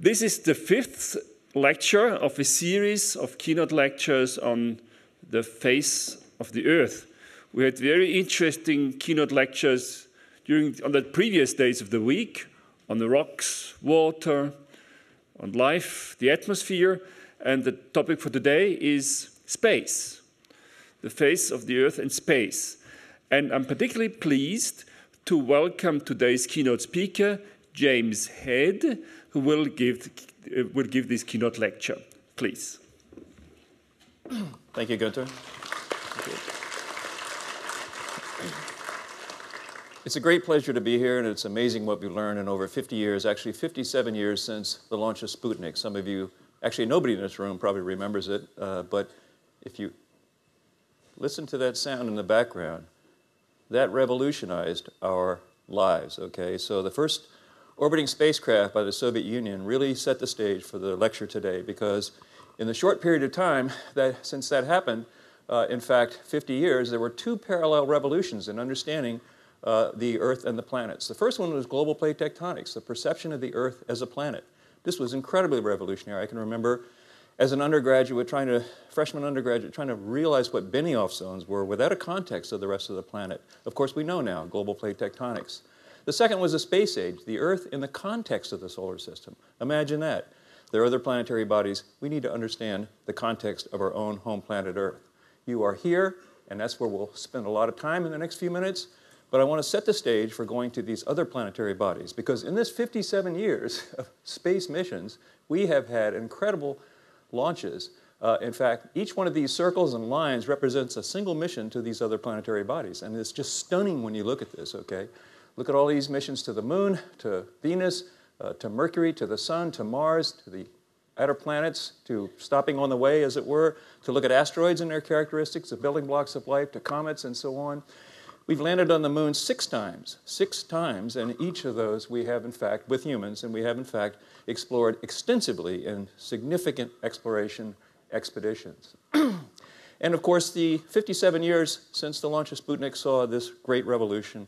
This is the 5th lecture of a series of keynote lectures on the face of the Earth. We had very interesting keynote lectures on the previous days of the week, on the rocks, water, on life, the atmosphere, and the topic for today is space, the face of the Earth and space. And I'm particularly pleased to welcome today's keynote speaker, James Head, who will give this keynote lecture. Please. Thank you, Gunther. Thank you. It's a great pleasure to be here, and it's amazing what we've learned in over 50 years, actually 57 years since the launch of Sputnik. Some of you, actually nobody in this room probably remembers it, but if you listen to that sound in the background, that revolutionized our lives, okay? So the first orbiting spacecraft by the Soviet Union really set the stage for the lecture today, because in the short period of time that since that happened, in fact, 50 years, there were two parallel revolutions in understanding the Earth and the planets. The first one was global plate tectonics, the perception of the Earth as a planet. This was incredibly revolutionary. I can remember as an undergraduate, freshman undergraduate, trying to realize what Benioff zones were without a context of the rest of the planet. Of course, we know now, global plate tectonics. The second was the space age, the Earth in the context of the solar system. Imagine that. There are other planetary bodies. We need to understand the context of our own home planet Earth. You are here, and that's where we'll spend a lot of time in the next few minutes. But I want to set the stage for going to these other planetary bodies, because in this 57 years of space missions, we have had incredible launches. In fact, each one of these circles and lines represents a single mission to these other planetary bodies. And it's just stunning when you look at this, okay? Look at all these missions to the Moon, to Venus, to Mercury, to the Sun, to Mars, to the outer planets, to stopping on the way, as it were, to look at asteroids and their characteristics, the building blocks of life, to comets, and so on. We've landed on the Moon six times, and each of those we have, in fact, with humans, and we have, in fact, explored extensively in significant exploration expeditions. And, of course, the 57 years since the launch of Sputnik saw this great revolution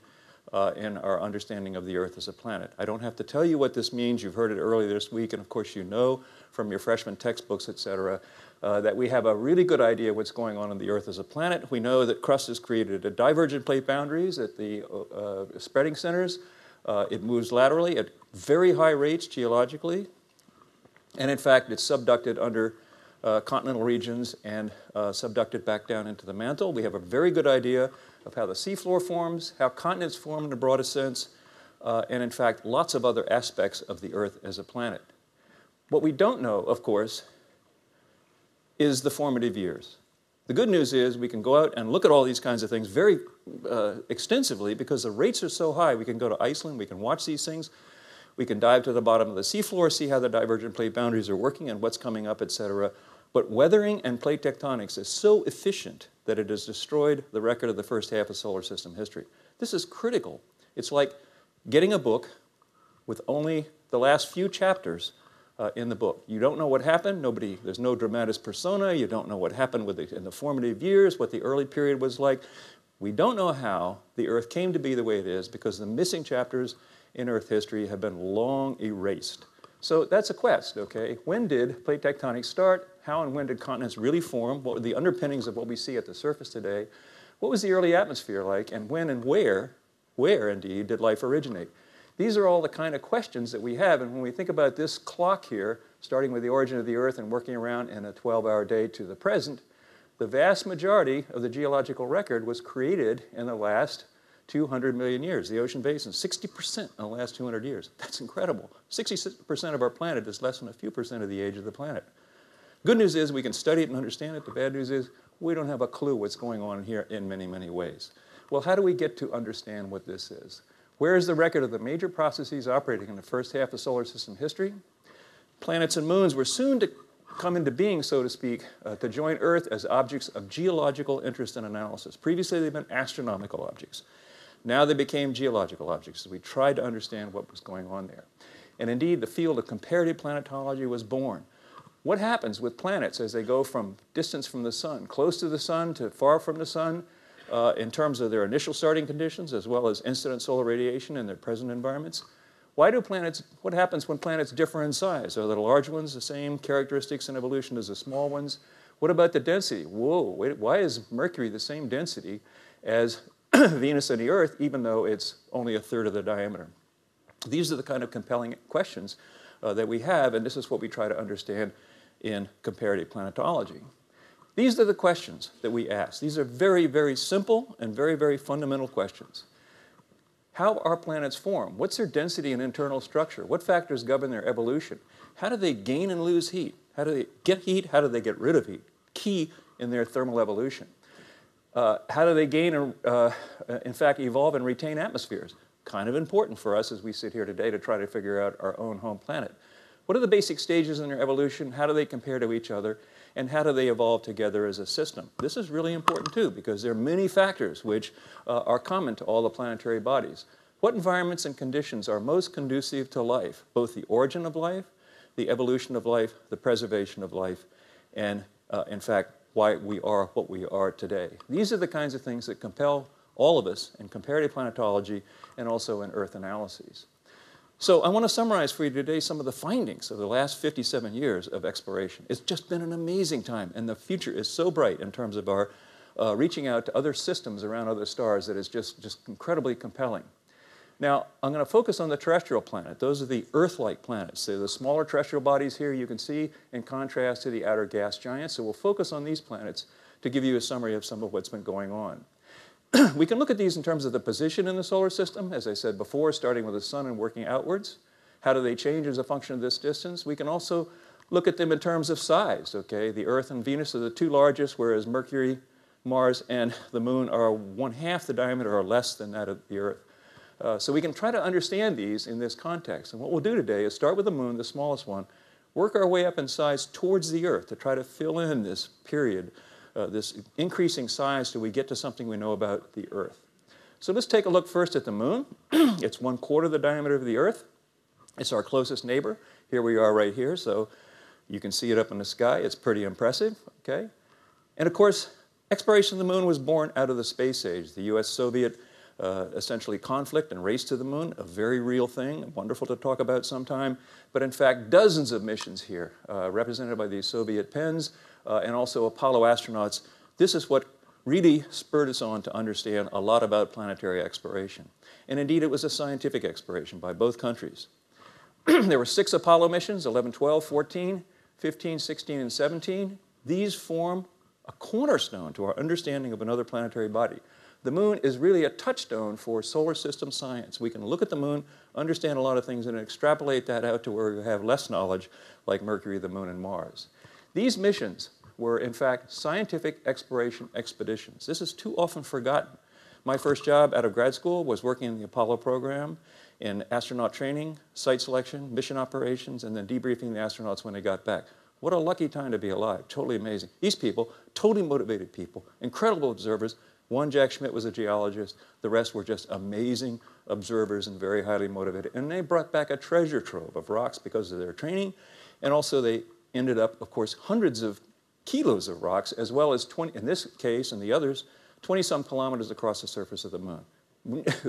in our understanding of the Earth as a planet. I don't have to tell you what this means. You've heard it earlier this week, and, of course, you know from your freshman textbooks, et cetera, that we have a really good idea what's going on the Earth as a planet. We know that crust has created a divergent plate boundaries at the spreading centers. It moves laterally at very high rates geologically. And in fact, it's subducted under continental regions and subducted back down into the mantle. We have a very good idea of how the seafloor forms, how continents form in the broadest sense, and in fact, lots of other aspects of the Earth as a planet. What we don't know, of course, is the formative years. The good news is we can go out and look at all these kinds of things very extensively, because the rates are so high. We can go to Iceland, we can watch these things, we can dive to the bottom of the seafloor, see how the divergent plate boundaries are working and what's coming up, et cetera. But weathering and plate tectonics is so efficient that it has destroyed the record of the first half of solar system history. This is critical. It's like getting a book with only the last few chapters in the book. You don't know what happened. Nobody, there's no dramatis persona. You don't know what happened in the formative years, what the early period was like. We don't know how the Earth came to be the way it is, because the missing chapters in Earth history have been long erased. So that's a quest, okay? When did plate tectonics start? How and when did continents really form? What were the underpinnings of what we see at the surface today? What was the early atmosphere like? And when and where indeed, did life originate? These are all the kind of questions that we have, and when we think about this clock here, starting with the origin of the Earth and working around in a 12-hour day to the present, the vast majority of the geological record was created in the last 200 million years. The ocean basin, 60% in the last 200 years. That's incredible. 60% of our planet is less than a few percent of the age of the planet. Good news is we can study it and understand it. The bad news is we don't have a clue what's going on here in many, many ways. Well, how do we get to understand what this is? Where is the record of the major processes operating in the first half of solar system history? Planets and moons were soon to come into being, so to speak, to join Earth as objects of geological interest and analysis. Previously, they've been astronomical objects. Now they became geological objects, so we tried to understand what was going on there. And indeed, the field of comparative planetology was born. What happens with planets as they go from distance from the sun, close to the sun to far from the sun, in terms of their initial starting conditions as well as incident solar radiation and their present environments? Why do planets, what happens when planets differ in size? Are the large ones the same characteristics and evolution as the small ones? What about the density? Whoa, why is Mercury the same density as Venus and the Earth, even though it's only a third of the diameter? These are the kind of compelling questions that we have, and this is what we try to understand in comparative planetology. These are the questions that we ask. These are very, very simple and very, very fundamental questions. How are planets formed? What's their density and internal structure? What factors govern their evolution? How do they gain and lose heat? How do they get heat? How do they get rid of heat? Key in their thermal evolution. How do they gain and, in fact, evolve and retain atmospheres? Kind of important for us as we sit here today to try to figure out our own home planet. What are the basic stages in their evolution? How do they compare to each other? And how do they evolve together as a system? This is really important, too, because there are many factors which are common to all the planetary bodies. What environments and conditions are most conducive to life, both the origin of life, the evolution of life, the preservation of life, and, in fact, why we are what we are today? These are the kinds of things that compel all of us in comparative planetology and also in Earth analyses. So I want to summarize for you today some of the findings of the last 57 years of exploration. It's just been an amazing time, and the future is so bright in terms of our reaching out to other systems around other stars that is just incredibly compelling. Now, I'm going to focus on the terrestrial planet. Those are the Earth-like planets. So the smaller terrestrial bodies here you can see in contrast to the outer gas giants. So we'll focus on these planets to give you a summary of some of what's been going on. We can look at these in terms of the position in the solar system, as I said before, starting with the sun and working outwards. How do they change as a function of this distance? We can also look at them in terms of size, okay? The Earth and Venus are the two largest, whereas Mercury, Mars, and the Moon are 1/2 the diameter or less than that of the Earth. So we can try to understand these in this context. And what we'll do today is start with the Moon, the smallest one, work our way up in size towards the Earth to try to fill in this period, this increasing size till we get to something we know about the Earth. So let's take a look first at the Moon. It's 1/4 the diameter of the Earth. It's our closest neighbor. Here we are right here, so you can see it up in the sky. It's pretty impressive, okay? And of course, exploration of the Moon was born out of the space age, the US-Soviet essentially conflict and race to the Moon, a very real thing, wonderful to talk about sometime, but in fact dozens of missions here represented by these Soviet pens and also Apollo astronauts. This is what really spurred us on to understand a lot about planetary exploration. And indeed, it was a scientific exploration by both countries. There were 6 Apollo missions, 11, 12, 14, 15, 16, and 17. These form a cornerstone to our understanding of another planetary body. The Moon is really a touchstone for solar system science. We can look at the Moon, understand a lot of things, and extrapolate that out to where we have less knowledge, like Mercury, the Moon, and Mars. These missions were, in fact, scientific exploration expeditions. This is too often forgotten. My first job out of grad school was working in the Apollo program in astronaut training, site selection, mission operations, and then debriefing the astronauts when they got back. What a lucky time to be alive. Totally amazing. These people, totally motivated people, incredible observers. One, Jack Schmidt, was a geologist. The rest were just amazing observers and very highly motivated. And they brought back a treasure trove of rocks because of their training. And also they ended up, of course, hundreds of kilos of rocks, as well as, 20, in this case and the others, 20-some kilometers across the surface of the Moon.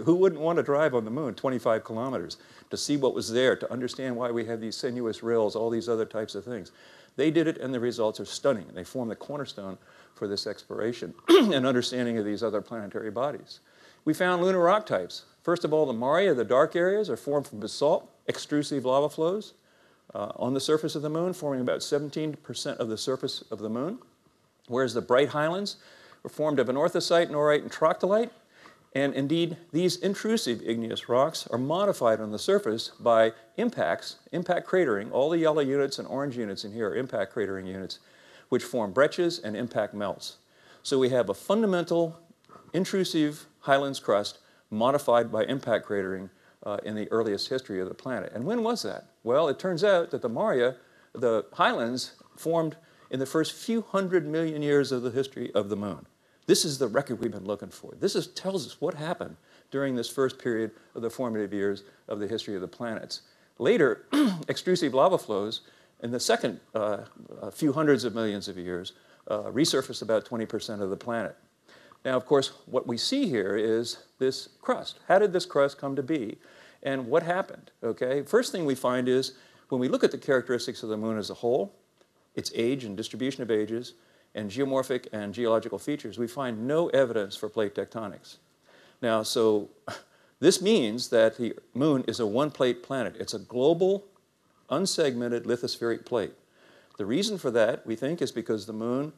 Who wouldn't want to drive on the Moon 25 kilometers to see what was there, to understand why we have these sinuous rills, all these other types of things? They did it, and the results are stunning. They form the cornerstone for this exploration and understanding of these other planetary bodies. We found lunar rock types. First of all, the maria, the dark areas, are formed from basalt, extrusive lava flows on the surface of the Moon, forming about 17% of the surface of the Moon, whereas the bright highlands were formed of anorthosite, norite, and troctolite. And indeed, these intrusive igneous rocks are modified on the surface by impacts, impact cratering. All the yellow units and orange units in here are impact cratering units, which form breccias and impact melts. So we have a fundamental intrusive highlands crust modified by impact cratering in the earliest history of the planet. And when was that? Well, it turns out that the maria, the highlands, formed in the first few hundred million years of the history of the Moon. This is the record we've been looking for. This is, tells us what happened during this first period of the formative years of the history of the planets. Later, extrusive lava flows in the second few hundreds of millions of years resurfaced about 20% of the planet. Now, of course, what we see here is this crust. How did this crust come to be? and what happened, okay? First thing we find is when we look at the characteristics of the moon as a whole, its age and distribution of ages, and geomorphic and geological features, we find no evidence for plate tectonics. Now, so this means that the moon is a one-plate planet. It's a global, unsegmented lithospheric plate. The reason for that, we think, is because the moon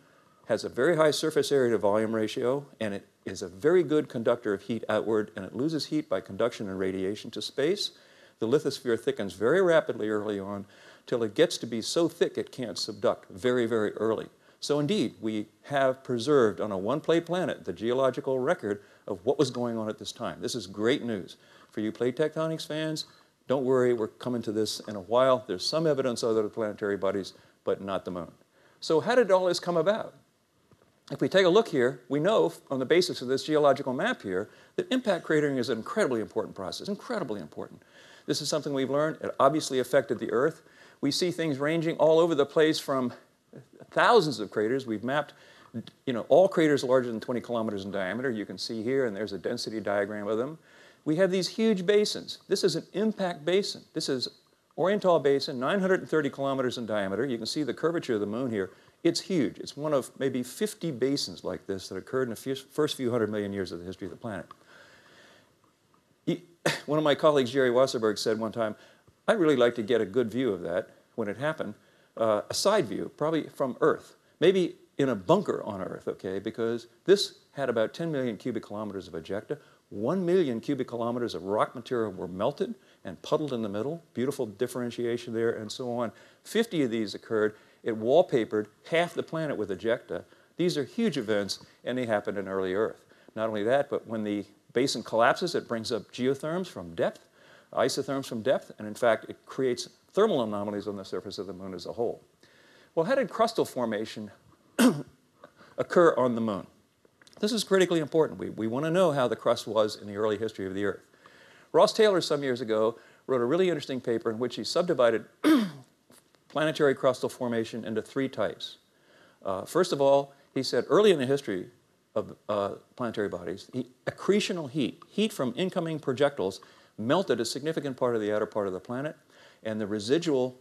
has a very high surface area to volume ratio, and it is a very good conductor of heat outward, and it loses heat by conduction and radiation to space. The lithosphere thickens very rapidly early on till it gets to be so thick it can't subduct very, very early. So indeed, we have preserved on a one-plate planet the geological record of what was going on at this time. This is great news. For you plate tectonics fans, don't worry, we're coming to this in a while. There's some evidence of other planetary bodies, but not the moon. So how did all this come about? If we take a look here, we know on the basis of this geological map here that impact cratering is an incredibly important process, incredibly important. This is something we've learned. It obviously affected the Earth. We see things ranging all over the place from thousands of craters. We've mapped, you know, all craters larger than 20 kilometers in diameter. You can see here, and there's a density diagram of them. We have these huge basins. This is an impact basin. This is Oriental Basin, 930 kilometers in diameter. You can see the curvature of the moon here. It's huge. It's one of maybe 50 basins like this that occurred in the first few 100 million years of the history of the planet. One of my colleagues, Jerry Wasserberg, said one time, I'd really like to get a good view of that when it happened, a side view, probably from Earth, maybe in a bunker on Earth, okay, because this had about 10 million cubic kilometers of ejecta. 1 million cubic kilometers of rock material were melted and puddled in the middle, beautiful differentiation there and so on. 50 of these occurred. It wallpapered half the planet with ejecta. These are huge events, and they happened in early Earth. Not only that, but when the basin collapses, it brings up geotherms from depth, isotherms from depth, and in fact, it creates thermal anomalies on the surface of the moon as a whole. Well, how did crustal formation occur on the moon? This is critically important. We want to know how the crust was in the early history of the Earth. Ross Taylor, some years ago, wrote a really interesting paper in which he subdivided planetary crustal formation into three types. First of all, he said early in the history of planetary bodies, accretional heat from incoming projectiles melted a significant part of the outer part of the planet, and the residual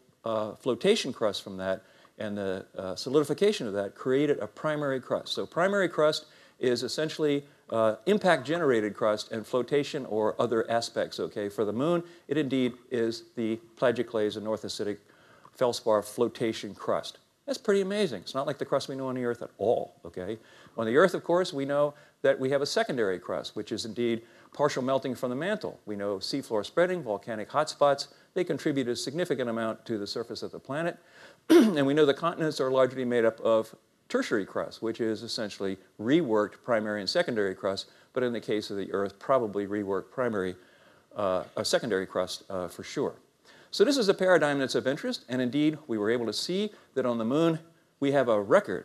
flotation crust from that and the solidification of that created a primary crust. So primary crust is essentially impact-generated crust and flotation or other aspects, okay? For the moon, it indeed is the plagioclase and north acidic feldspar flotation crust. That's pretty amazing. It's not like the crust we know on the Earth at all, okay? On the Earth, of course, we know that we have a secondary crust, which is indeed partial melting from the mantle. We know seafloor spreading, volcanic hotspots, they contribute a significant amount to the surface of the planet. And we know the continents are largely made up of tertiary crust, which is essentially reworked primary and secondary crust, but in the case of the Earth, probably reworked primary, secondary crust for sure. So this is a paradigm that's of interest, and indeed, we were able to see that on the moon, we have a record,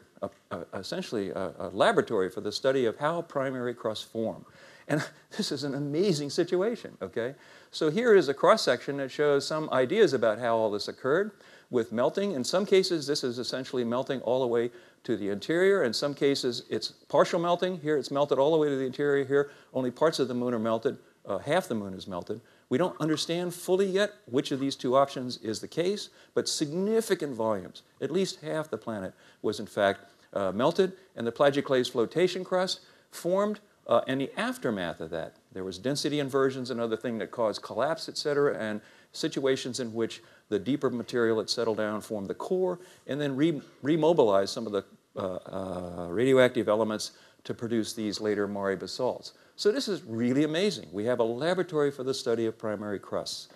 essentially a laboratory for the study of how primary crusts form. And this is an amazing situation, okay? So here is a cross-section that shows some ideas about how all this occurred with melting. In some cases, this is essentially melting all the way to the interior. In some cases, it's partial melting. Here, it's melted all the way to the interior here. Only parts of the moon are melted. Half the moon is melted. We don't understand fully yet which of these two options is the case, but significant volumes, at least half the planet, was in fact melted, and the plagioclase flotation crust formed, and the aftermath of that. There was density inversions, another thing that caused collapse, et cetera, and situations in which the deeper material that settled down formed the core, and then remobilized some of the radioactive elements to produce these later Mare basalts. So this is really amazing. We have a laboratory for the study of primary crusts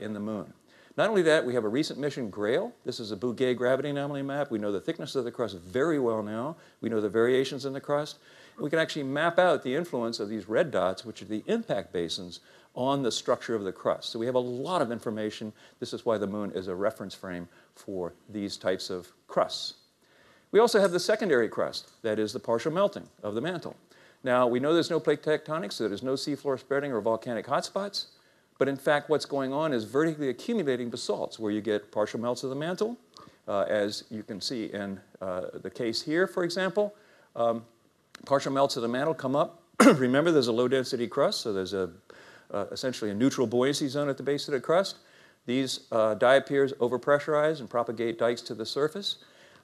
in the moon. Not only that, we have a recent mission, GRAIL. This is a Bouguer gravity anomaly map. We know the thickness of the crust very well now. We know the variations in the crust. We can actually map out the influence of these red dots, which are the impact basins, on the structure of the crust. So we have a lot of information. This is why the moon is a reference frame for these types of crusts. We also have the secondary crust, that is the partial melting of the mantle. Now, we know there's no plate tectonics, so there's no seafloor spreading or volcanic hotspots. But in fact, what's going on is vertically accumulating basalts, where you get partial melts of the mantle, as you can see in the case here, for example. Partial melts of the mantle come up. Remember, there's a low-density crust, so there's a essentially a neutral buoyancy zone at the base of the crust. These diapirs overpressurize and propagate dikes to the surface.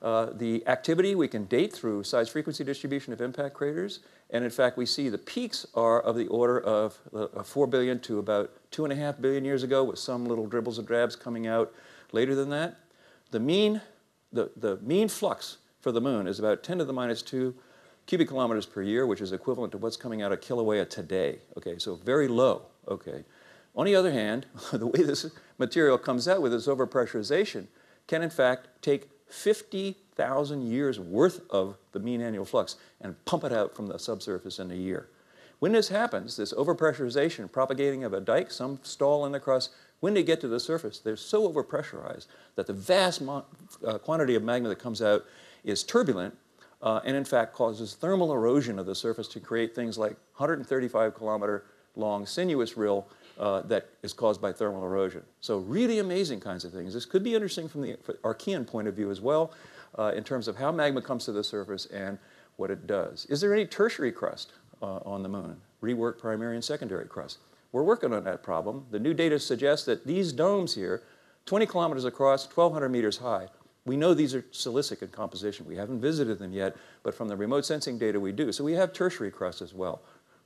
The activity we can date through size frequency distribution of impact craters, and in fact we see the peaks are of the order of 4 billion to about 2.5 billion years ago, with some little dribbles and drabs coming out later than that. The mean flux for the moon is about 10 to the minus 2 cubic kilometers per year, which is equivalent to what's coming out of Kilauea today. Okay, so very low. Okay. On the other hand, the way this material comes out with its overpressurization can in fact take 50,000 years worth of the mean annual flux and pump it out from the subsurface in a year. When this happens, this overpressurization, propagating of a dike, some stall in the crust, when they get to the surface, they're so overpressurized that the vast quantity of magma that comes out is turbulent and in fact causes thermal erosion of the surface to create things like 135 kilometer long sinuous rill that is caused by thermal erosion. So really amazing kinds of things. This could be interesting from the Archean point of view as well, in terms of how magma comes to the surface and what it does. Is there any tertiary crust on the moon? Rework primary and secondary crust. We're working on that problem. The new data suggests that these domes here, 20 kilometers across, 1,200 meters high, we know these are silicic in composition. We haven't visited them yet, but from the remote sensing data we do. So we have tertiary crust as well.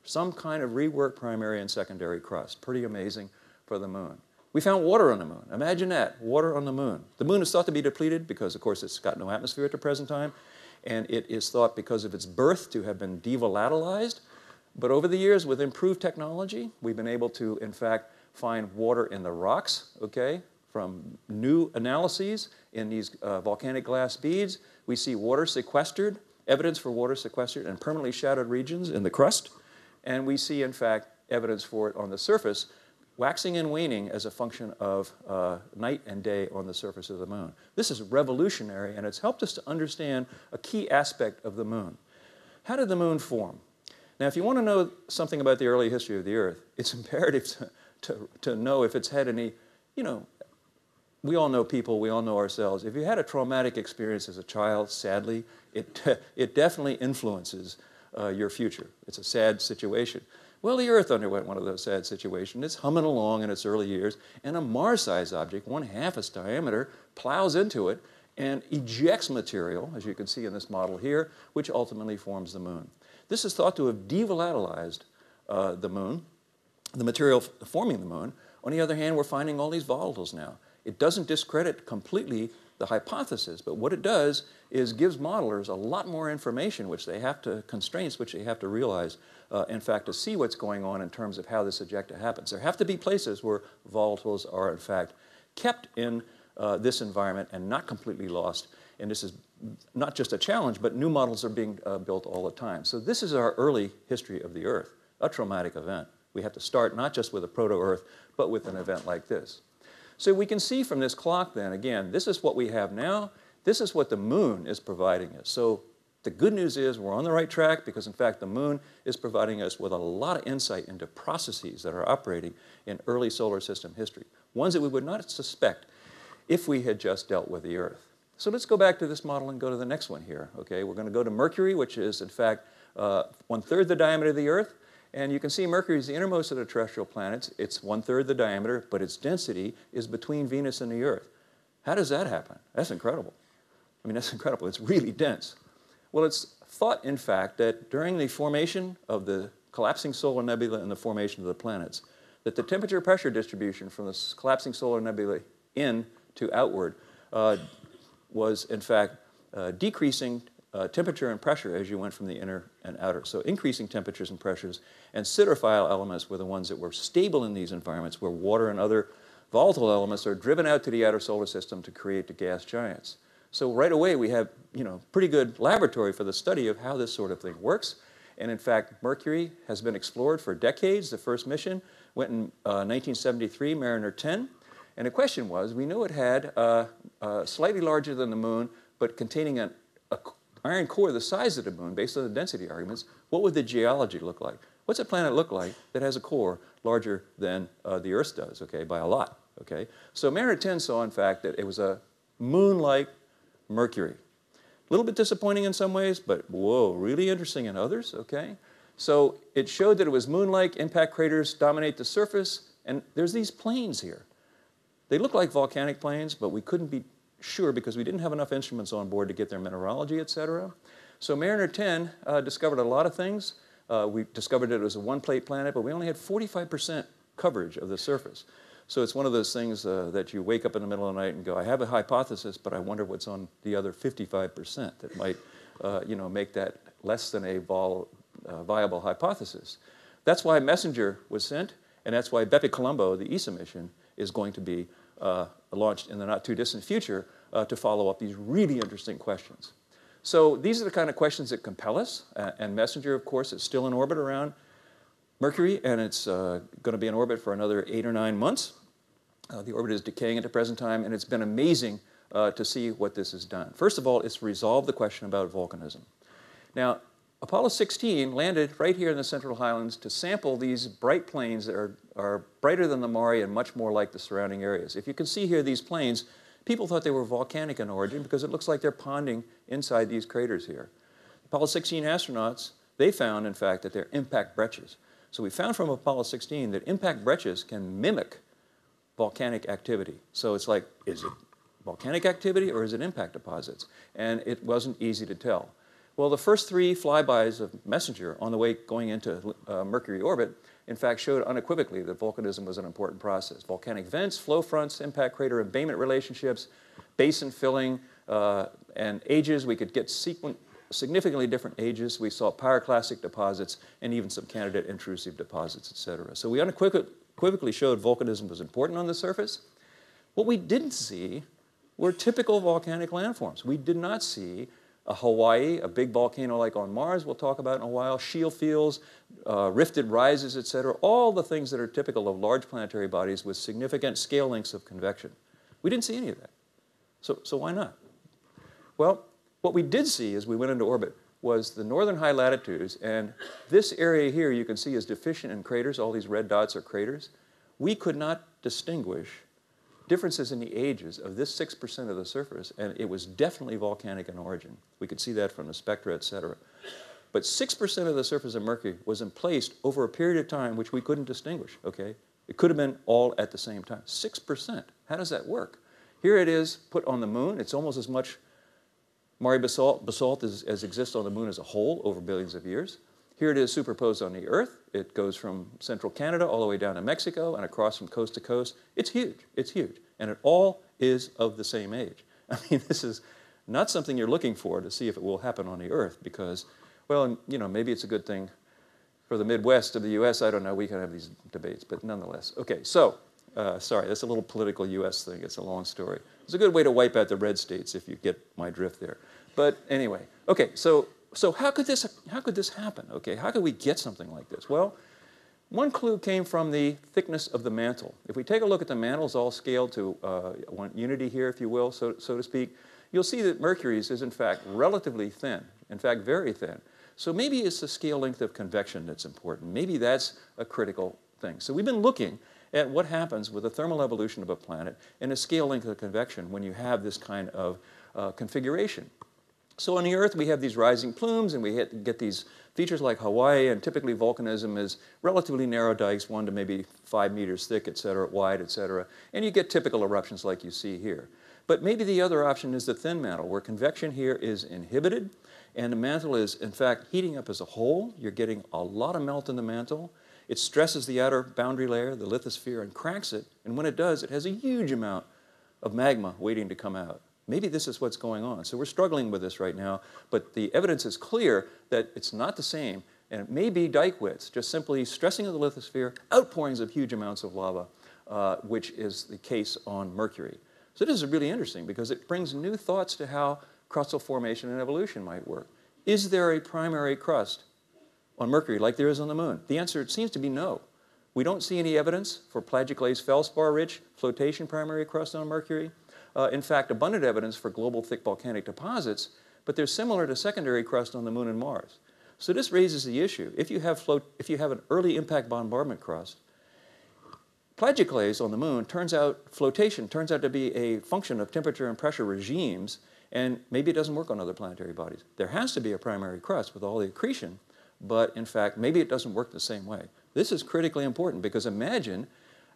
Some kind of reworked primary and secondary crust. Pretty amazing for the moon. We found water on the moon. Imagine that, water on the moon. The moon is thought to be depleted because, of course, it's got no atmosphere at the present time, and it is thought because of its birth to have been devolatilized. But over the years, with improved technology, we've been able to, in fact, find water in the rocks, okay? From new analyses in these volcanic glass beads, we see water sequestered, evidence for water sequestered in permanently shadowed regions in the crust. And we see, in fact, evidence for it on the surface, waxing and waning as a function of night and day on the surface of the moon. This is revolutionary, and it's helped us to understand a key aspect of the moon. How did the moon form? Now, if you want to know something about the early history of the Earth, it's imperative to know if it's had any, you know, we all know people, we all know ourselves. If you had a traumatic experience as a child, sadly, it definitely influences your future. It's a sad situation. Well, the Earth underwent one of those sad situations. It's humming along in its early years, and a Mars-sized object, 1/2 its diameter, plows into it and ejects material, as you can see in this model here, which ultimately forms the moon. This is thought to have devolatilized the moon, the material forming the moon. On the other hand, we're finding all these volatiles now. It doesn't discredit completely the hypothesis, but what it does is gives modelers a lot more information, which they have to, constraints which they have to realize, in fact, to see what's going on in terms of how this ejecta happens. There have to be places where volatiles are, in fact, kept in this environment and not completely lost. And this is not just a challenge, but new models are being built all the time. So this is our early history of the Earth, a traumatic event. We have to start not just with a proto-Earth, but with an event like this. So we can see from this clock then, again, this is what we have now. This is what the moon is providing us. So the good news is we're on the right track because, in fact, the moon is providing us with a lot of insight into processes that are operating in early solar system history, ones that we would not suspect if we had just dealt with the Earth. So let's go back to this model and go to the next one here, okay? We're going to go to Mercury, which is, in fact, 1/3 the diameter of the Earth. And you can see Mercury is the innermost of the terrestrial planets. It's 1/3 the diameter, but its density is between Venus and the Earth. How does that happen? That's incredible. I mean, that's incredible. It's really dense. Well, it's thought, in fact, that during the formation of the collapsing solar nebula and the formation of the planets, that the temperature pressure distribution from the collapsing solar nebula in to outward was, in fact, decreasing temperature and pressure as you went from the inner and outer. So increasing temperatures and pressures, and siderophile elements were the ones that were stable in these environments where water and other volatile elements are driven out to the outer solar system to create the gas giants. So right away we have, you know, pretty good laboratory for the study of how this sort of thing works. And in fact, Mercury has been explored for decades. The first mission went in 1973, Mariner 10. And the question was, we knew it had slightly larger than the moon, but containing an iron core the size of the moon based on the density arguments. What would the geology look like? What's a planet look like that has a core larger than the Earth does, okay, by a lot, okay? So Mariner 10 saw, in fact, that it was a moon-like Mercury. A little bit disappointing in some ways, but whoa, really interesting in others, okay? So it showed that it was moon-like, impact craters dominate the surface, and there's these plains here. They look like volcanic plains, but we couldn't be sure because we didn't have enough instruments on board to get their mineralogy, etc. So Mariner 10 discovered a lot of things. We discovered that it was a one-plate planet, but we only had 45% coverage of the surface. So it's one of those things that you wake up in the middle of the night and go, I have a hypothesis, but I wonder what's on the other 55% that might make that less than a viable hypothesis. That's why Messenger was sent, and that's why BepiColombo, the ESA mission, is going to be launched in the not-too-distant future to follow up these really interesting questions. So these are the kind of questions that compel us, and Messenger, of course, is still in orbit around Mercury, and it's going to be in orbit for another 8 or 9 months. The orbit is decaying at the present time, and it's been amazing to see what this has done. First of all, it's resolved the question about volcanism. Now, Apollo 16 landed right here in the Central Highlands to sample these bright plains that are brighter than the Mare and much more like the surrounding areas. If you can see here these plains, people thought they were volcanic in origin because it looks like they're ponding inside these craters here. Apollo 16 astronauts, they found, in fact, that they're impact breccias. So we found from Apollo 16 that impact breccias can mimic volcanic activity. So it's like, is it volcanic activity or is it impact deposits? And it wasn't easy to tell. Well, the first three flybys of Messenger on the way going into Mercury orbit, in fact, showed unequivocally that volcanism was an important process. Volcanic vents, flow fronts, impact crater embayment relationships, basin filling, and ages. We could get significantly different ages. We saw pyroclastic deposits and even some candidate intrusive deposits, etc. So we unequivocally showed volcanism was important on the surface. What we didn't see were typical volcanic landforms. We did not see Hawaii, a big volcano like on Mars, we'll talk about in a while, shield fields, rifted rises, etc. All the things that are typical of large planetary bodies with significant scale lengths of convection. We didn't see any of that. So why not? Well, what we did see as we went into orbit was the northern high latitudes, and this area here you can see is deficient in craters. All these red dots are craters. We could not distinguish differences in the ages of this 6% of the surface, and it was definitely volcanic in origin. We could see that from the spectra, et cetera. But 6% of the surface of Mercury was emplaced over a period of time which we couldn't distinguish, okay? It could have been all at the same time. 6%, how does that work? Here it is put on the moon. It's almost as much Mare basalt as exists on the moon as a whole over billions of years. Here it is superposed on the Earth. It goes from central Canada all the way down to Mexico and across from coast to coast. It's huge. It's huge. And it all is of the same age. I mean, this is not something you're looking for to see if it will happen on the Earth because, well, you know, maybe it's a good thing for the Midwest of the U.S. I don't know. We can have these debates, but nonetheless. Okay, so, sorry, that's a little political U.S. thing. It's a long story. It's a good way to wipe out the red states if you get my drift there. But anyway, okay, so how could this happen? Okay, how could we get something like this? Well, one clue came from the thickness of the mantle. If we take a look at the mantles all scaled to one unity here, if you will, so to speak, you'll see that Mercury's is in fact relatively thin, in fact very thin. So maybe it's the scale length of convection that's important. Maybe that's a critical thing. So we've been looking at what happens with the thermal evolution of a planet and the scale length of convection when you have this kind of configuration. So on the Earth, we have these rising plumes, and we get these features like Hawaii, and typically volcanism is relatively narrow dikes, 1 to maybe 5 meters thick, et cetera, wide, et cetera, and you get typical eruptions like you see here. But maybe the other option is the thin mantle, where convection here is inhibited, and the mantle is, in fact, heating up as a whole. You're getting a lot of melt in the mantle. It stresses the outer boundary layer, the lithosphere, and cracks it, and when it does, it has a huge amount of magma waiting to come out. Maybe this is what's going on. So we're struggling with this right now, but the evidence is clear that it's not the same, and it may be dike widths, just simply stressing of the lithosphere, outpourings of huge amounts of lava, which is the case on Mercury. So this is really interesting because it brings new thoughts to how crustal formation and evolution might work. Is there a primary crust on Mercury like there is on the moon? The answer seems to be no. We don't see any evidence for plagioclase feldspar-rich flotation primary crust on Mercury. In fact, abundant evidence for global thick volcanic deposits, but they're similar to secondary crust on the Moon and Mars. So this raises the issue. If you have an early impact bombardment crust, plagioclase on the Moon flotation turns out to be a function of temperature and pressure regimes, and maybe it doesn't work on other planetary bodies. There has to be a primary crust with all the accretion, but in fact, maybe it doesn't work the same way. This is critically important because imagine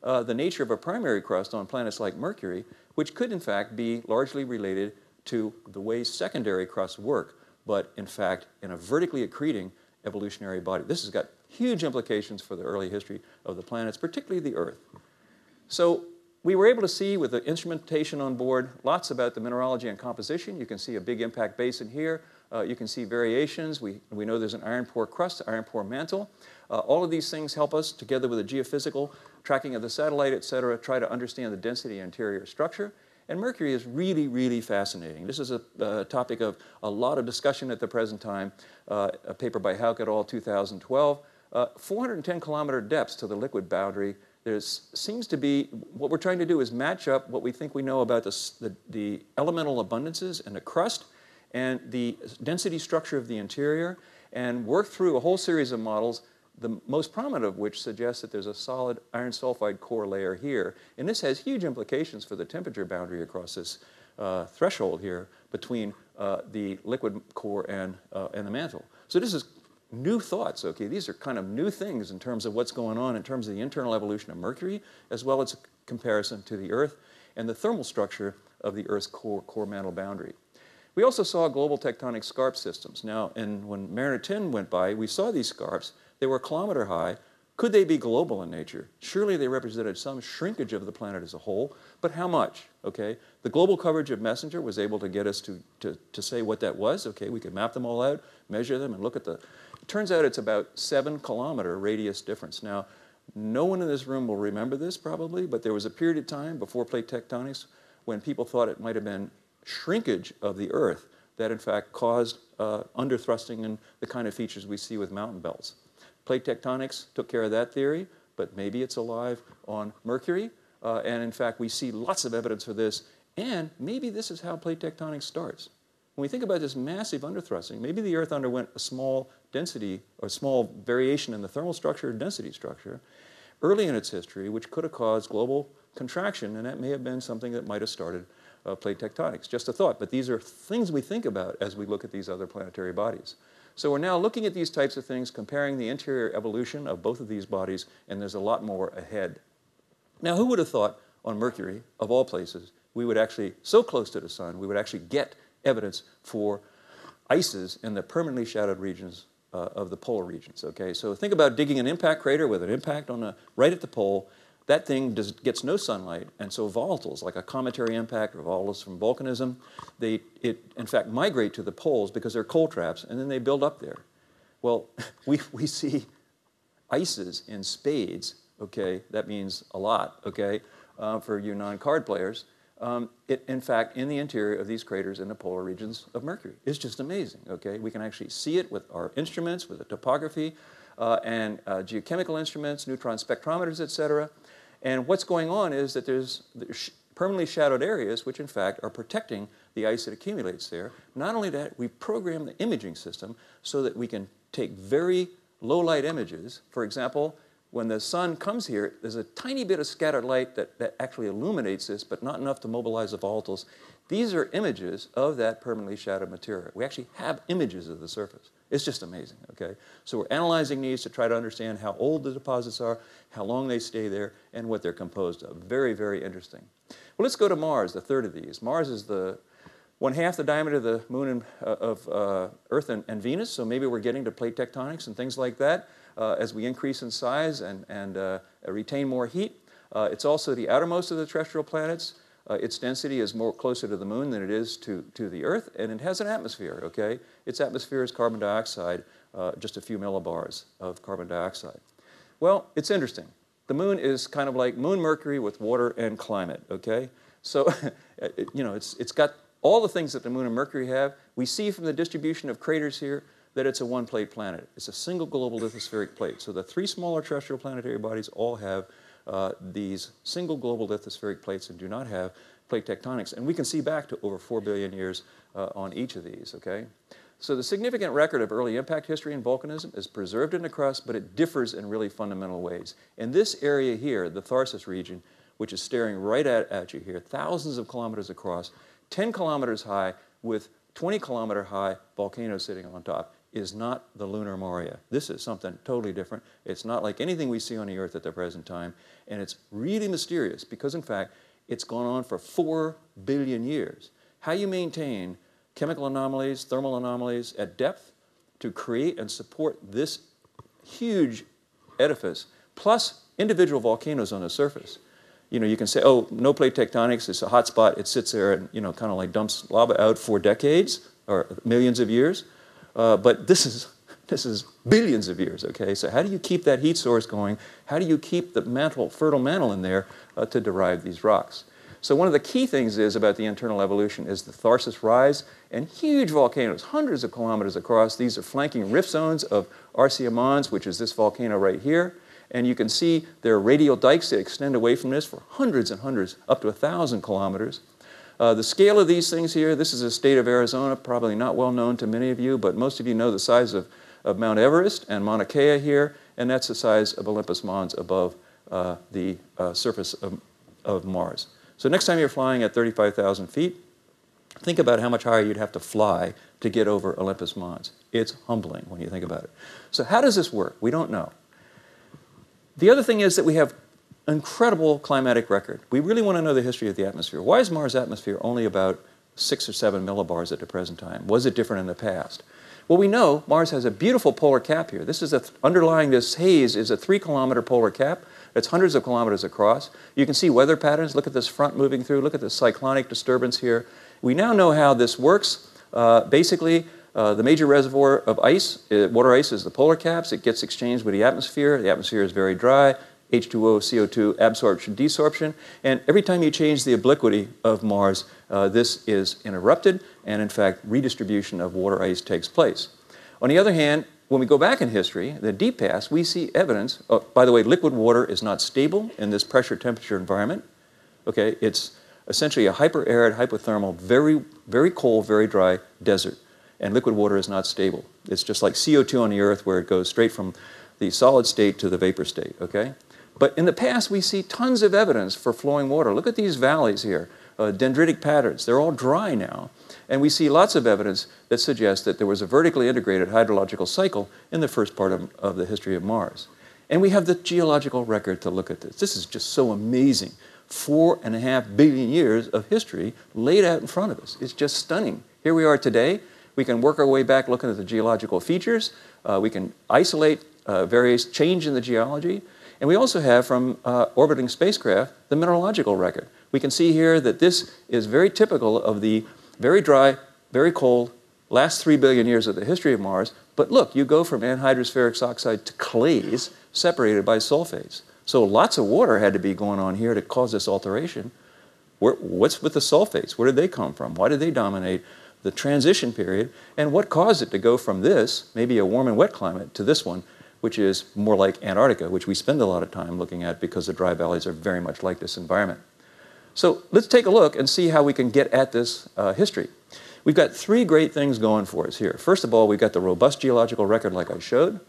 the nature of a primary crust on planets like Mercury, which could in fact be largely related to the way secondary crusts work, but in fact in a vertically accreting evolutionary body. This has got huge implications for the early history of the planets, particularly the Earth. So we were able to see with the instrumentation on board lots about the mineralogy and composition. You can see a big impact basin here. You can see variations. We know there's an iron pore crust, iron pore mantle. All of these things help us, together with the geophysical tracking of the satellite, et cetera, try to understand the density and interior structure. And Mercury is really, really fascinating. This is a topic of a lot of discussion at the present time, a paper by Hauck et al. 2012. 410-kilometer depths to the liquid boundary. There seems to be, what we're trying to do is match up what we think we know about the elemental abundances in the crust and the density structure of the interior and work through a whole series of models, the most prominent of which suggests that there's a solid iron sulfide core layer here. And this has huge implications for the temperature boundary across this threshold here between the liquid core and the mantle. So this is new thoughts, okay? These are kind of new things in terms of what's going on in terms of the internal evolution of Mercury, as well as a comparison to the Earth and the thermal structure of the Earth's core mantle boundary. We also saw global tectonic scarp systems. Now, when Mariner 10 went by, we saw these scarps. They were a kilometer high. Could they be global in nature? Surely they represented some shrinkage of the planet as a whole, but how much, okay? The global coverage of Messenger was able to get us to say what that was, okay? We could map them all out, measure them, and look at the... It turns out it's about 7-kilometer radius difference. Now, no one in this room will remember this probably, but there was a period of time before plate tectonics when people thought it might have been shrinkage of the Earth that in fact caused underthrusting and the kind of features we see with mountain belts. Plate tectonics took care of that theory, but maybe it's alive on Mercury. And in fact, we see lots of evidence for this. And maybe this is how plate tectonics starts. When we think about this massive underthrusting, maybe the Earth underwent a small density or small variation in the thermal structure or density structure early in its history, which could have caused global contraction. And that may have been something that might have started plate tectonics. Just a thought. But these are things we think about as we look at these other planetary bodies. So we're now looking at these types of things, comparing the interior evolution of both of these bodies, and there's a lot more ahead. Now, who would have thought on Mercury, of all places, we would actually, so close to the sun, we would actually get evidence for ices in the permanently shadowed regions of the polar regions, okay? So think about digging an impact crater with an impact on right at the pole. That thing gets no sunlight, and so volatiles, like a cometary impact or volatiles from volcanism, it in fact migrate to the poles because they're cold traps, and then they build up there. Well, we see ices in spades, okay? That means a lot, okay, for you non-card players. In fact, in the interior of these craters in the polar regions of Mercury. It's just amazing, okay? We can actually see it with our instruments, with the topography, and geochemical instruments, neutron spectrometers, et cetera. And what's going on is that there's permanently shadowed areas which, in fact, are protecting the ice that accumulates there. Not only that, we program the imaging system so that we can take very low-light images. For example, when the sun comes here, there's a tiny bit of scattered light that actually illuminates this, but not enough to mobilize the volatiles. These are images of that permanently shadowed material. We actually have images of the surface. It's just amazing, okay? So we're analyzing these to try to understand how old the deposits are, how long they stay there, and what they're composed of. Very, very interesting. Well, let's go to Mars, the third of these. Mars is the 1/2 the diameter of the moon and, of Earth and Venus, so maybe we're getting to plate tectonics and things like that as we increase in size and retain more heat. It's also the outermost of the terrestrial planets. Its density is more closer to the moon than it is to the Earth, and it has an atmosphere, okay? Its atmosphere is carbon dioxide, just a few millibars of carbon dioxide. Well, it's interesting. The moon is kind of like moon Mercury with water and climate, okay? So, you know, it's got all the things that the moon and Mercury have. We see from the distribution of craters here that it's a one-plate planet. It's a single global lithospheric plate. So the three smaller terrestrial planetary bodies all have these single global lithospheric plates and do not have plate tectonics. And we can see back to over 4 billion years on each of these, okay? So the significant record of early impact history in volcanism is preserved in the crust, but it differs in really fundamental ways. In this area here, the Tharsis region, which is staring right at you here, thousands of kilometers across, 10 kilometers high with 20-kilometer high volcanoes sitting on top. is not the lunar Moria. This is something totally different. It's not like anything we see on the Earth at the present time, and it's really mysterious because, in fact, it's gone on for 4 billion years. How you maintain chemical anomalies, thermal anomalies at depth to create and support this huge edifice, plus individual volcanoes on the surface. You know, you can say, oh, no plate tectonics, it's a hot spot, it sits there and, you know, kind of like dumps lava out for decades or millions of years. But this is billions of years, okay? So how do you keep that heat source going? How do you keep the mantle, fertile mantle in there to derive these rocks? So one of the key things is about the internal evolution is the Tharsis rise and huge volcanoes, hundreds of kilometers across. These are flanking rift zones of Arsia Mons, which is this volcano right here. And you can see there are radial dikes that extend away from this for hundreds and hundreds, up to 1,000 kilometers. The scale of these things here, this is the state of Arizona, probably not well known to many of you, but most of you know the size of Mount Everest and Mauna Kea here, and that's the size of Olympus Mons above the surface of Mars. So next time you're flying at 35,000 feet, think about how much higher you'd have to fly to get over Olympus Mons. It's humbling when you think about it. So how does this work? We don't know. The other thing is that we have incredible climatic record. We really want to know the history of the atmosphere. Why is Mars' atmosphere only about 6 or 7 millibars at the present time? Was it different in the past? Well, we know Mars has a beautiful polar cap here. This is underlying this haze is a 3-kilometer polar cap. It's hundreds of kilometers across. You can see weather patterns. Look at this front moving through. Look at the cyclonic disturbance here. We now know how this works. Basically, the major reservoir of ice, water ice, is the polar caps. It gets exchanged with the atmosphere. The atmosphere is very dry. H2O, CO2, absorption, desorption. And every time you change the obliquity of Mars, this is interrupted. And in fact, redistribution of water ice takes place. On the other hand, when we go back in history, the deep past, we see evidence. Oh, by the way, liquid water is not stable in this pressure-temperature environment. Okay, it's essentially a hyper-arid, hypothermal, very, very cold, very dry desert. And liquid water is not stable. It's just like CO2 on the Earth, where it goes straight from the solid state to the vapor state, okay? But in the past, we see tons of evidence for flowing water. Look at these valleys here, dendritic patterns. They're all dry now. And we see lots of evidence that suggests that there was a vertically integrated hydrological cycle in the first part of the history of Mars. And we have the geological record to look at this. This is just so amazing. 4.5 billion years of history laid out in front of us. It's just stunning. Here we are today. We can work our way back looking at the geological features. We can isolate various change in the geology. And we also have, from orbiting spacecraft, the mineralogical record. We can see here that this is very typical of the very dry, very cold, last 3 billion years of the history of Mars. But look, you go from anhydrous ferrous oxide to clays separated by sulfates. So lots of water had to be going on here to cause this alteration. What's with the sulfates? Where did they come from? Why did they dominate the transition period? And what caused it to go from this, maybe a warm and wet climate, to this one, which is more like Antarctica, which we spend a lot of time looking at because the dry valleys are very much like this environment. So let's take a look and see how we can get at this history. We've got three great things going for us here. First of all, we've got the robust geological record like I showed.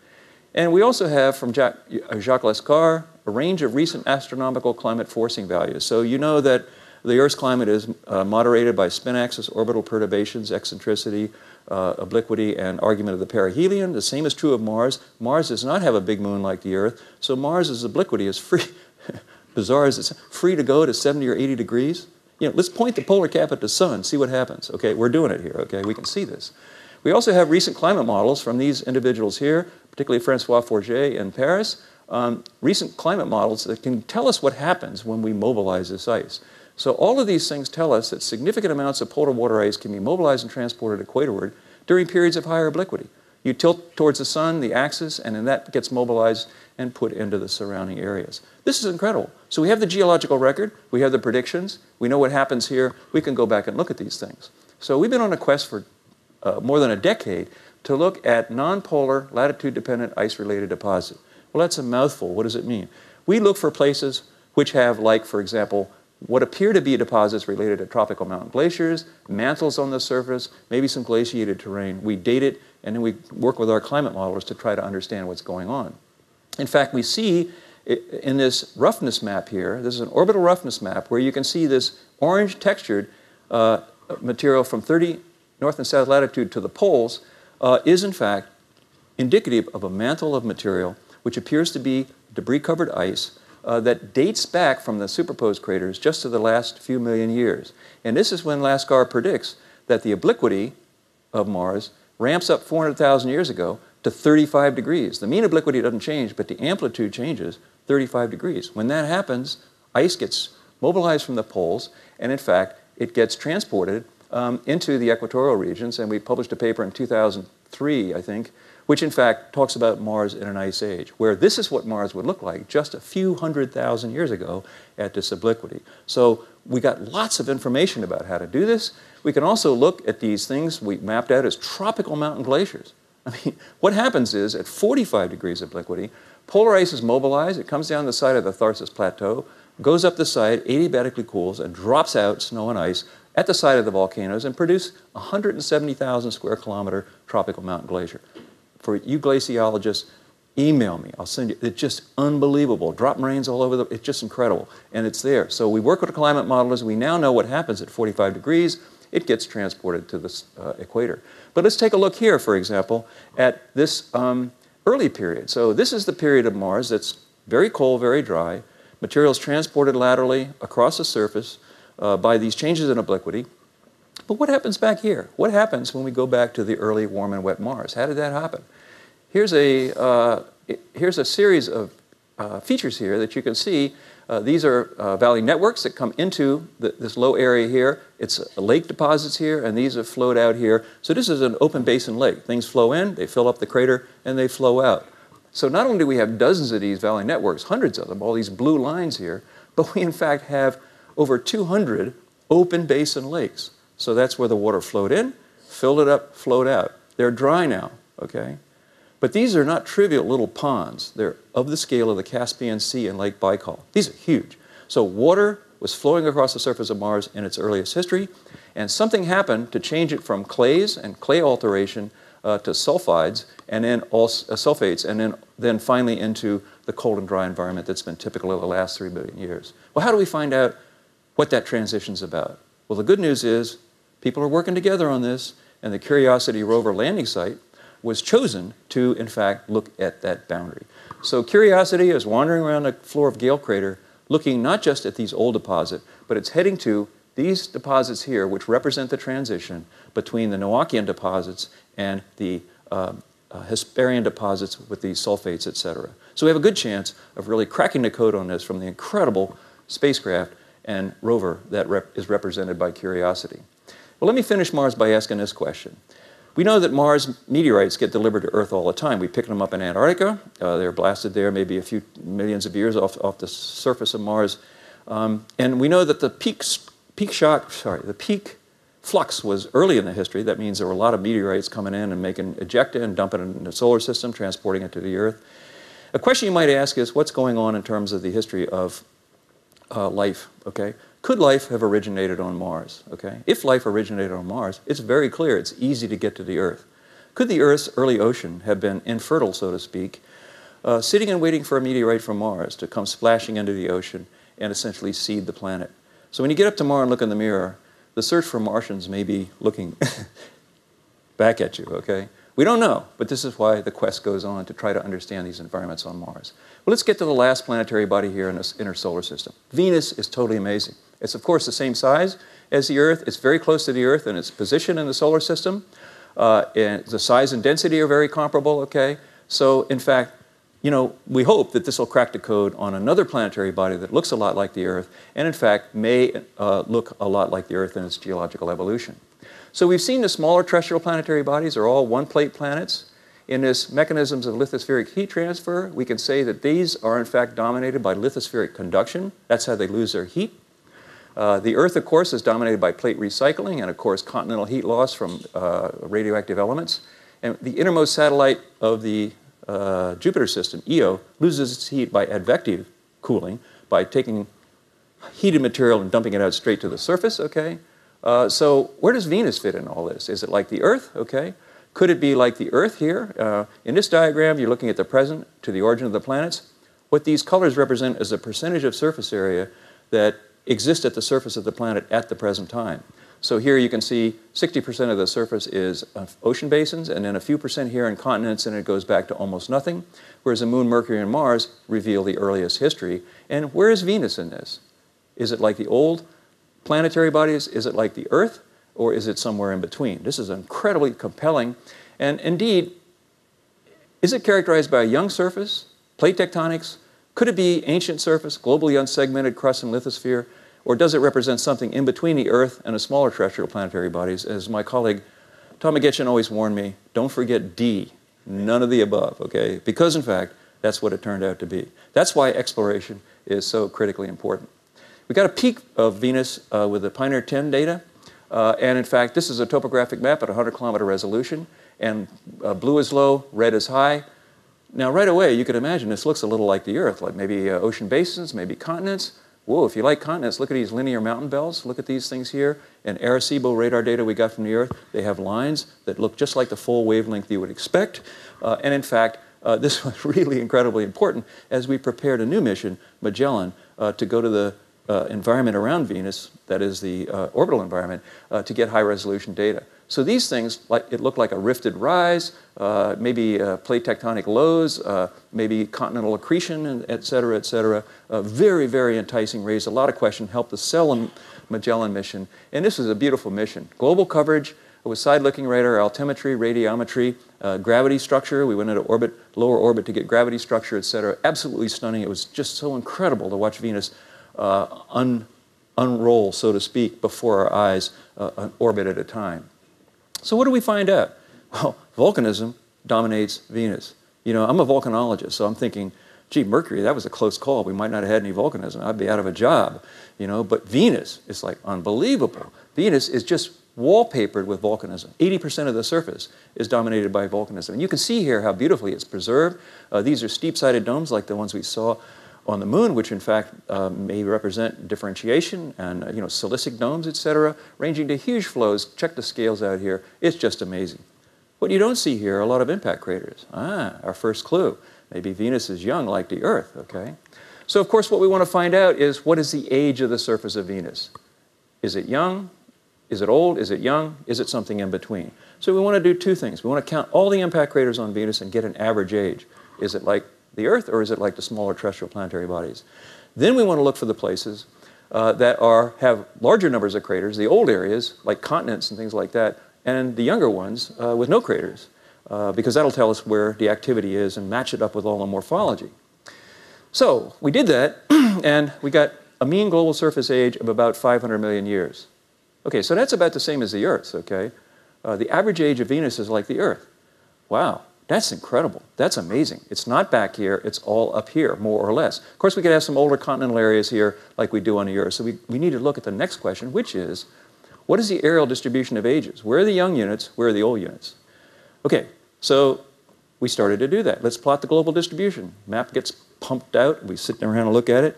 And we also have, from Jacques Lescar, a range of recent astronomical climate forcing values. So you know that the Earth's climate is moderated by spin axis, orbital perturbations, eccentricity, obliquity, and argument of the perihelion. The same is true of Mars. Mars does not have a big moon like the Earth, so Mars's obliquity is free, bizarre as it's free to go to 70 or 80 degrees. You know, let's point the polar cap at the sun, see what happens. Okay, we're doing it here, okay, we can see this. We also have recent climate models from these individuals here, particularly Francois Forget in Paris, recent climate models that can tell us what happens when we mobilize this ice. So all of these things tell us that significant amounts of polar water ice can be mobilized and transported equatorward during periods of higher obliquity. You tilt towards the sun, the axis, and then that gets mobilized and put into the surrounding areas. This is incredible. So we have the geological record, we have the predictions, we know what happens here, we can go back and look at these things. So we've been on a quest for more than a decade to look at non-polar, latitude-dependent, ice-related deposit. Well, that's a mouthful. What does it mean? We look for places which have, like, for example, what appear to be deposits related to tropical mountain glaciers, mantles on the surface, maybe some glaciated terrain. We date it, and then we work with our climate modelers to try to understand what's going on. In fact, we see in this roughness map here, this is an orbital roughness map, where you can see this orange textured material from 30 north and south latitude to the poles is in fact indicative of a mantle of material which appears to be debris-covered ice that dates back from the superposed craters just to the last few million years. And this is when Lascar predicts that the obliquity of Mars ramps up 400,000 years ago to 35 degrees. The mean obliquity doesn't change, but the amplitude changes 35 degrees. When that happens, ice gets mobilized from the poles, and in fact, it gets transported into the equatorial regions, and we published a paper in 2003, I think, which in fact talks about Mars in an ice age, where this is what Mars would look like just a few 100,000 years ago at this obliquity. So we got lots of information about how to do this. We can also look at these things we mapped out as tropical mountain glaciers. I mean, what happens is at 45 degrees obliquity, polar ice is mobilized, it comes down the side of the Tharsis Plateau, goes up the side, adiabatically cools, and drops out snow and ice at the side of the volcanoes and produce 170,000 square kilometer tropical mountain glacier. For you glaciologists, email me. I'll send you. It's just unbelievable. Drop rains all over the... It's just incredible. And it's there. So we work with climate modelers. We now know what happens at 45 degrees. It gets transported to the equator. But let's take a look here, for example, at this early period. So this is the period of Mars that's very cold, very dry, materials transported laterally across the surface by these changes in obliquity. But what happens back here? What happens when we go back to the early warm and wet Mars? How did that happen? Here's a series of features here that you can see. These are valley networks that come into this low area here. It's lake deposits here, and these have flowed out here. So this is an open basin lake. Things flow in, they fill up the crater, and they flow out. So not only do we have dozens of these valley networks, hundreds of them, all these blue lines here, but we in fact have over 200 open basin lakes. So that's where the water flowed in, filled it up, flowed out. They're dry now, okay? But these are not trivial little ponds. They're of the scale of the Caspian Sea and Lake Baikal. These are huge. So water was flowing across the surface of Mars in its earliest history, and something happened to change it from clays and clay alteration to sulfides, and then also, sulfates, and then finally into the cold and dry environment that's been typical of the last 3 billion years. Well, how do we find out what that transition's about? Well, the good news is people are working together on this, and the Curiosity rover landing site was chosen to, in fact, look at that boundary. So Curiosity is wandering around the floor of Gale Crater, looking not just at these old deposits, but it's heading to these deposits here, which represent the transition between the Noachian deposits and the Hesperian deposits with these sulfates, et cetera. So we have a good chance of really cracking the code on this from the incredible spacecraft and rover that is represented by Curiosity. Well, let me finish Mars by asking this question. We know that Mars meteorites get delivered to Earth all the time. We pick them up in Antarctica. They're blasted there maybe a few millions of years off the surface of Mars. And we know that the peak flux was early in the history. That means there were a lot of meteorites coming in and making ejecta and dumping it in the solar system, transporting it to the Earth. A question you might ask is, what's going on in terms of the history of life, okay? Could life have originated on Mars? Okay? If life originated on Mars, it's very clear it's easy to get to the Earth. Could the Earth's early ocean have been infertile, so to speak, sitting and waiting for a meteorite from Mars to come splashing into the ocean and essentially seed the planet? So when you get up tomorrow and look in the mirror, the search for Martians may be looking back at you, okay? We don't know, but this is why the quest goes on to try to understand these environments on Mars. Well, let's get to the last planetary body here in this inner solar system. Venus is totally amazing. It's, of course, the same size as the Earth. It's very close to the Earth in its position in the solar system. And the size and density are very comparable, okay? So, in fact, you know, we hope that this will crack the code on another planetary body that looks a lot like the Earth and, in fact, may look a lot like the Earth in its geological evolution. So we've seen the smaller terrestrial planetary bodies are all one-plate planets. In this mechanisms of lithospheric heat transfer, we can say that these are, in fact, dominated by lithospheric conduction. That's how they lose their heat. The Earth, of course, is dominated by plate recycling and, of course, continental heat loss from radioactive elements. And the innermost satellite of the Jupiter system, Io, loses its heat by advective cooling, by taking heated material and dumping it out straight to the surface, okay? So where does Venus fit in all this? Is it like the Earth? Okay. Could it be like the Earth here? In this diagram, you're looking at the present to the origin of the planets. What these colors represent is a percentage of surface area that exists at the surface of the planet at the present time. So here you can see 60% of the surface is ocean basins, and then a few percent here in continents, and it goes back to almost nothing, whereas the Moon, Mercury, and Mars reveal the earliest history. And where is Venus in this? Is it like the old planetary bodies? Is it like the Earth? Or is it somewhere in between? This is incredibly compelling. And indeed, is it characterized by a young surface, plate tectonics? Could it be ancient surface, globally unsegmented crust and lithosphere? Or does it represent something in between the Earth and the smaller terrestrial planetary bodies? As my colleague Tom McGetchin always warned me, don't forget D, none of the above, okay? Because in fact, that's what it turned out to be. That's why exploration is so critically important. We got a peak of Venus with the Pioneer 10 data. And in fact, this is a topographic map at 100-kilometer resolution. And blue is low, red is high. Now, right away, you can imagine this looks a little like the Earth, like maybe ocean basins, maybe continents. Whoa, if you like continents, look at these linear mountain belts. Look at these things here. And Arecibo radar data we got from the Earth, they have lines that look just like the full wavelength you would expect. And in fact, this was really incredibly important as we prepared a new mission, Magellan, to go to the environment around Venus, that is the orbital environment, to get high-resolution data. So these things, like, it looked like a rifted rise, maybe plate tectonic lows, maybe continental accretion, et cetera, et cetera. Very, very enticing, raised a lot of questions, helped the Cell Magellan mission. And this is a beautiful mission. Global coverage with side-looking radar, altimetry, radiometry, gravity structure. We went into orbit, lower orbit to get gravity structure, et cetera. Absolutely stunning. It was just so incredible to watch Venus unroll, so to speak, before our eyes, an orbit at a time. So what do we find out? Well, volcanism dominates Venus. You know, I'm a volcanologist, so I'm thinking, gee, Mercury, that was a close call. We might not have had any volcanism. I'd be out of a job, you know. But Venus is like unbelievable. Venus is just wallpapered with volcanism. 80% of the surface is dominated by volcanism. And you can see here how beautifully it's preserved. These are steep-sided domes like the ones we saw on the Moon, which in fact may represent differentiation and you know, silicic domes, etc., ranging to huge flows. Check the scales out here. It's just amazing. What you don't see here are a lot of impact craters. Ah, our first clue. Maybe Venus is young like the Earth, okay? So of course what we want to find out is what is the age of the surface of Venus? Is it young? Is it old? Is it young? Is it something in between? So we want to do two things. We want to count all the impact craters on Venus and get an average age. Is it like the Earth, or is it like the smaller terrestrial planetary bodies? Then we want to look for the places that have larger numbers of craters, the old areas, like continents and things like that, and the younger ones with no craters, because that'll tell us where the activity is and match it up with all the morphology. So we did that, and we got a mean global surface age of about 500 million years. Okay, so that's about the same as the Earth's, okay? The average age of Venus is like the Earth. Wow. That's incredible. That's amazing. It's not back here. It's all up here, more or less. Of course, we could have some older continental areas here like we do on the Earth. So we need to look at the next question, which is, what is the aerial distribution of ages? Where are the young units? Where are the old units? Okay, so we started to do that. Let's plot the global distribution. Map gets pumped out. We sit around and look at it.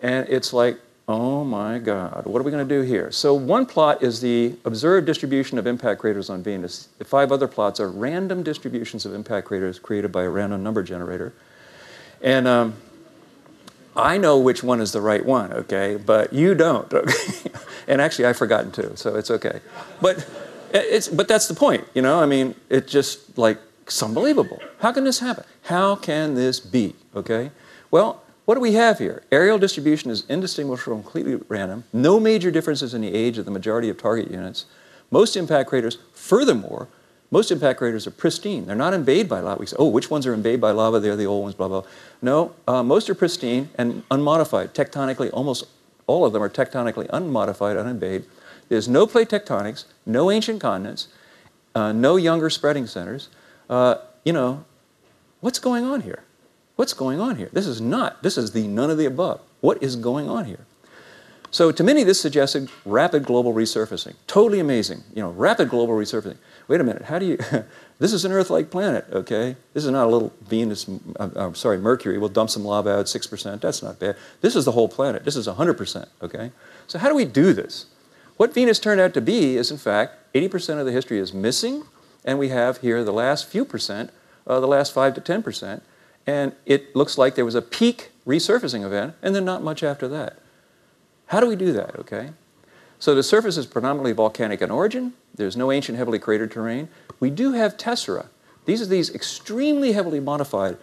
And it's like, oh my God, what are we going to do here? So one plot is the observed distribution of impact craters on Venus. The five other plots are random distributions of impact craters created by a random number generator. And I know which one is the right one, okay? But you don't, okay? And actually, I've forgotten too, so it's okay. But that's the point, you know? I mean, it's just like, it's unbelievable. How can this happen? How can this be, okay? Well, what do we have here? Aerial distribution is indistinguishable and completely random. No major differences in the age of the majority of target units. Most impact craters, furthermore, most impact craters are pristine. They're not invaded by lava. We say, oh, which ones are invaded by lava? They're the old ones, blah, blah. No, most are pristine and unmodified. Tectonically, almost all of them are tectonically unmodified, uninvaded. There's no plate tectonics, no ancient continents, no younger spreading centers. You know, what's going on here? What's going on here? This is the none of the above. What is going on here? So to many, this suggested rapid global resurfacing. Totally amazing, you know, rapid global resurfacing. Wait a minute, how do you, this is an Earth-like planet, okay? This is not a little Venus, I'm sorry, Mercury. We'll dump some lava out, 6%, that's not bad. This is the whole planet, this is 100%, okay? So how do we do this? What Venus turned out to be is, in fact, 80% of the history is missing, and we have here the last few percent, the last 5 to 10%, and it looks like there was a peak resurfacing event, and then not much after that. How do we do that, okay? So the surface is predominantly volcanic in origin. There's no ancient heavily cratered terrain. We do have tessera. These are these extremely heavily modified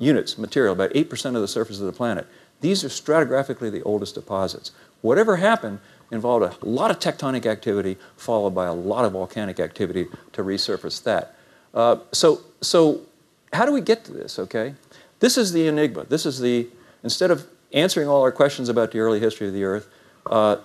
units, material, about 8% of the surface of the planet. These are stratigraphically the oldest deposits. Whatever happened involved a lot of tectonic activity followed by a lot of volcanic activity to resurface that. So how do we get to this, okay? This is the enigma. This is the, instead of answering all our questions about the early history of the Earth,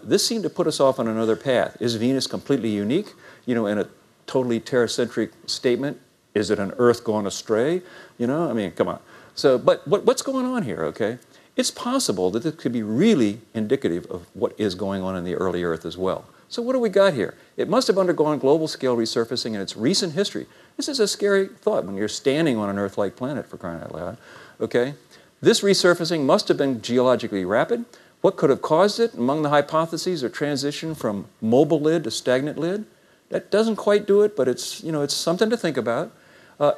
this seemed to put us off on another path. Is Venus completely unique, you know, in a totally terracentric statement? Is it an Earth gone astray? You know, I mean, come on. So, but what's going on here, okay? It's possible that this could be really indicative of what is going on in the early Earth as well. So what do we got here? It must have undergone global scale resurfacing in its recent history. This is a scary thought when you're standing on an Earth-like planet, for crying out loud, okay? This resurfacing must have been geologically rapid. What could have caused it? Among the hypotheses are transition from mobile lid to stagnant lid. That doesn't quite do it, but it's, you know, it's something to think about.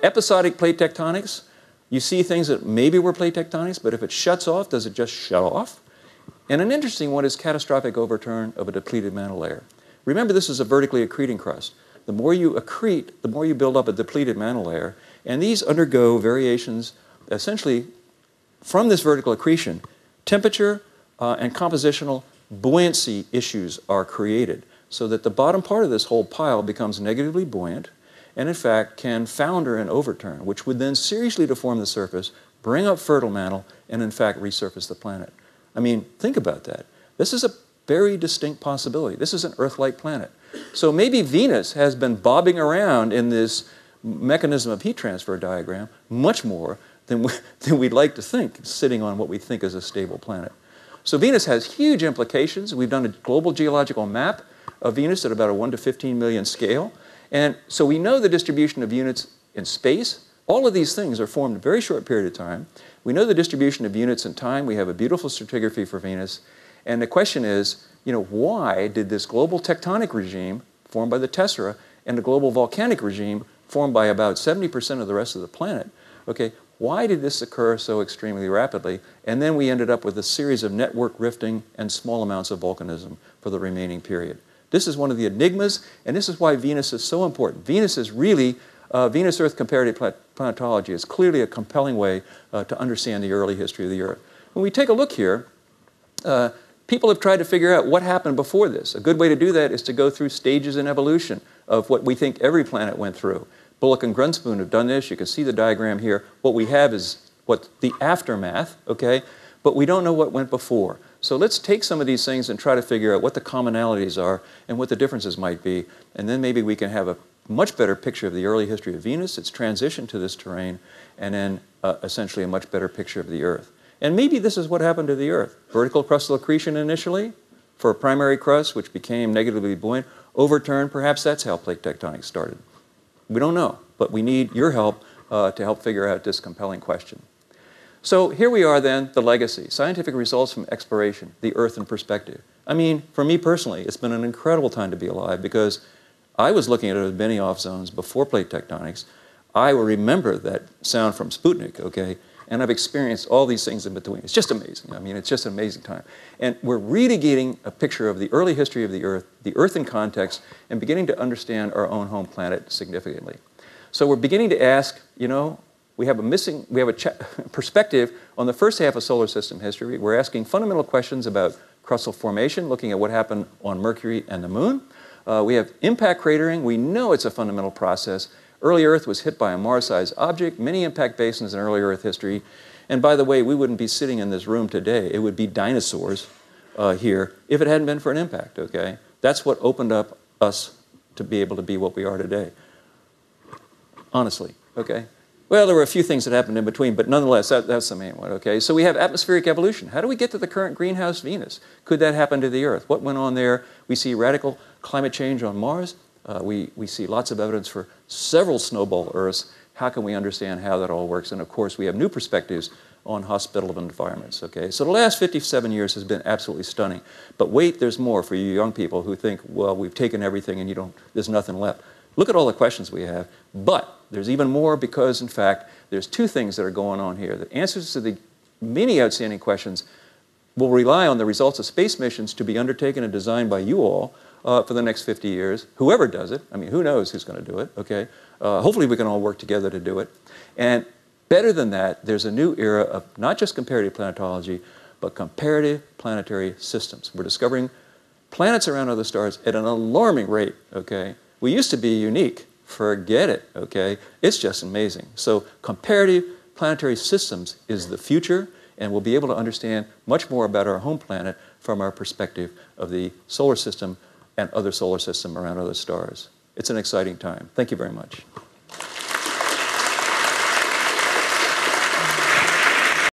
Episodic plate tectonics. You see things that maybe were plate tectonics, but if it shuts off, does it just shut off? And an interesting one is catastrophic overturn of a depleted mantle layer. Remember, this is a vertically accreting crust. The more you accrete, the more you build up a depleted mantle layer, and these undergo variations essentially from this vertical accretion. Temperature and compositional buoyancy issues are created so that the bottom part of this whole pile becomes negatively buoyant and, in fact, can founder and overturn, which would then seriously deform the surface, bring up fertile mantle, and, in fact, resurface the planet. I mean, think about that. This is a very distinct possibility. This is an Earth-like planet. So maybe Venus has been bobbing around in this mechanism of heat transfer diagram much more than we'd like to think, sitting on what we think is a stable planet. So Venus has huge implications. We've done a global geological map of Venus at about a 1 to 15 million scale. And so we know the distribution of units in space. All of these things are formed in a very short period of time. We know the distribution of units in time. We have a beautiful stratigraphy for Venus. And the question is, you know, why did this global tectonic regime formed by the tessera and the global volcanic regime formed by about 70% of the rest of the planet, okay, why did this occur so extremely rapidly? And then we ended up with a series of network rifting and small amounts of volcanism for the remaining period. This is one of the enigmas, and this is why Venus is so important. Venus is really, Venus-Earth comparative planetology is clearly a compelling way to understand the early history of the Earth. When we take a look here, people have tried to figure out what happened before this. A good way to do that is to go through stages in evolution of what we think every planet went through. Bullock and Grinspoon have done this. You can see the diagram here. What we have is what the aftermath, okay? But we don't know what went before. So let's take some of these things and try to figure out what the commonalities are and what the differences might be. And then maybe we can have a much better picture of the early history of Venus, its transition to this terrain, and then essentially a much better picture of the Earth. And maybe this is what happened to the Earth. Vertical crustal accretion initially for a primary crust, which became negatively buoyant. Overturn, perhaps that's how plate tectonics started. We don't know, but we need your help to help figure out this compelling question. So here we are then, the legacy, scientific results from exploration, the Earth in perspective. I mean, for me personally, it's been an incredible time to be alive because I was looking at the Benioff zones before plate tectonics. I will remember that sound from Sputnik, okay? And I've experienced all these things in between. It's just amazing. I mean, it's just an amazing time. And we're really getting a picture of the early history of the Earth in context, and beginning to understand our own home planet significantly. So we're beginning to ask, you know, we have a perspective on the first half of solar system history. We're asking fundamental questions about crustal formation, looking at what happened on Mercury and the Moon. We have impact cratering. We know it's a fundamental process. Early Earth was hit by a Mars-sized object, many impact basins in early Earth history. And by the way, we wouldn't be sitting in this room today. It would be dinosaurs here if it hadn't been for an impact, okay? That's what opened up us to be able to be what we are today, honestly, okay? Well, there were a few things that happened in between, but nonetheless, that's the main one, okay? So we have atmospheric evolution. How do we get to the current greenhouse Venus? Could that happen to the Earth? What went on there? We see radical climate change on Mars. We see lots of evidence for several snowball Earths. How can we understand how that all works? And of course, we have new perspectives on hospitable environments, okay? So the last 57 years has been absolutely stunning. But wait, there's more for you young people who think, well, we've taken everything and you don't, there's nothing left. Look at all the questions we have, but there's even more because, in fact, there's two things that are going on here. The answers to the many outstanding questions will rely on the results of space missions to be undertaken and designed by you all for the next 50 years. Whoever does it, I mean, who knows who's going to do it, okay? Hopefully we can all work together to do it. And better than that, there's a new era of not just comparative planetology, but comparative planetary systems. We're discovering planets around other stars at an alarming rate, okay? We used to be unique. Forget it, okay? It's just amazing. So comparative planetary systems is the future, and we'll be able to understand much more about our home planet from our perspective of the solar system and other solar systems around other stars. It's an exciting time. Thank you very much.